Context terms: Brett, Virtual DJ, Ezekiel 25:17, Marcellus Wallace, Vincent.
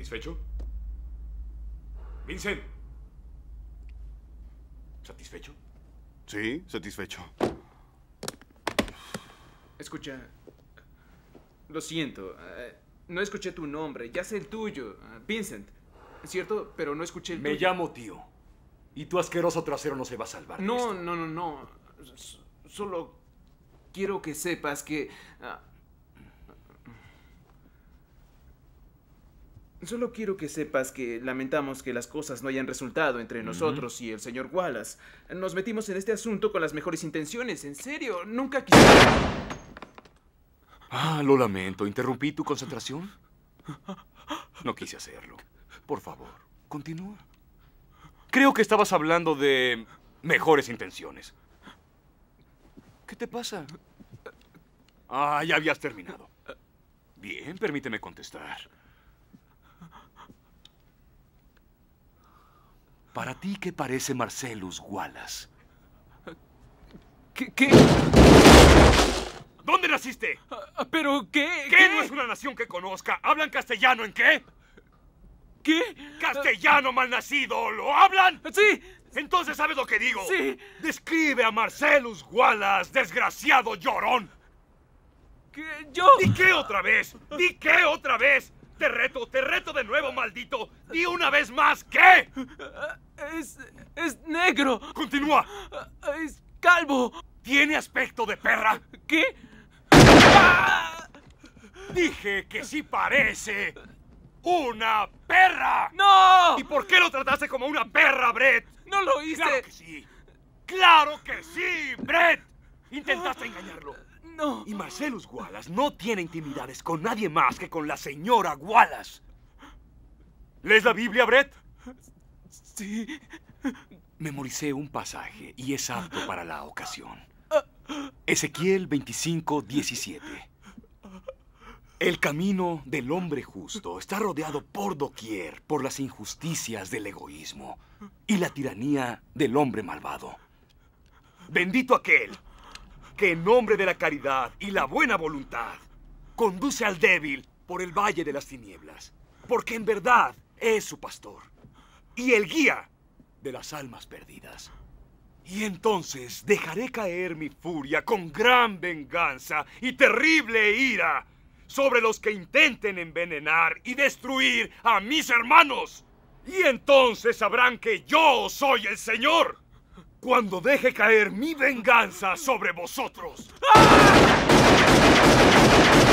¿Satisfecho? Vincent. ¿Satisfecho? Sí, satisfecho. Escucha, lo siento, no escuché tu nombre, ya sé el tuyo, Vincent, ¿cierto? Pero no escuché el tuyo. Me llamo tío, y tu asqueroso trasero no se va a salvar. No, no, no, no, solo quiero que sepas que... Solo quiero que sepas que lamentamos que las cosas no hayan resultado entre nosotros y el señor Wallace. Nos metimos en este asunto con las mejores intenciones, en serio, nunca quisimos... Ah, lo lamento, ¿interrumpí tu concentración? No quise hacerlo. Por favor, continúa. Creo que estabas hablando de mejores intenciones. ¿Qué te pasa? Ah, ya habías terminado. Bien, permíteme contestar. ¿Para ti qué parece Marcellus Wallace? ¿Qué? ¿Dónde naciste? ¿Pero qué? ¿Qué no es una nación que conozca? ¿Hablan castellano en qué? ¿Qué? ¡Castellano malnacido! ¿Lo hablan? ¡Sí! Entonces sabes lo que digo. ¡Sí! Describe a Marcellus Wallace, desgraciado llorón. ¿Qué? ¿Yo? ¿Y qué otra vez? ¿Y qué otra vez? Te reto de nuevo, maldito. Di una vez más, ¿qué? Es negro. Continúa. Es calvo. ¿Tiene aspecto de perra? ¿Qué? ¡Ah! Dije que sí parece una perra. ¡No! ¿Y por qué lo trataste como una perra, Brett? No lo hice. Claro que sí. ¡Claro que sí, Brett! Intentaste engañarlo. No. Y Marcellus Wallace no tiene intimidades con nadie más que con la señora Wallace. ¿Lees la Biblia, Brett? Sí. Memoricé un pasaje y es apto para la ocasión. Ezequiel 25:17. El camino del hombre justo está rodeado por doquier por las injusticias del egoísmo y la tiranía del hombre malvado. Bendito aquel que en nombre de la caridad y la buena voluntad conduce al débil por el valle de las tinieblas, porque en verdad es su pastor y el guía de las almas perdidas. Y entonces dejaré caer mi furia con gran venganza y terrible ira sobre los que intenten envenenar y destruir a mis hermanos. Y entonces sabrán que yo soy el Señor cuando deje caer mi venganza sobre vosotros. ¡Ah!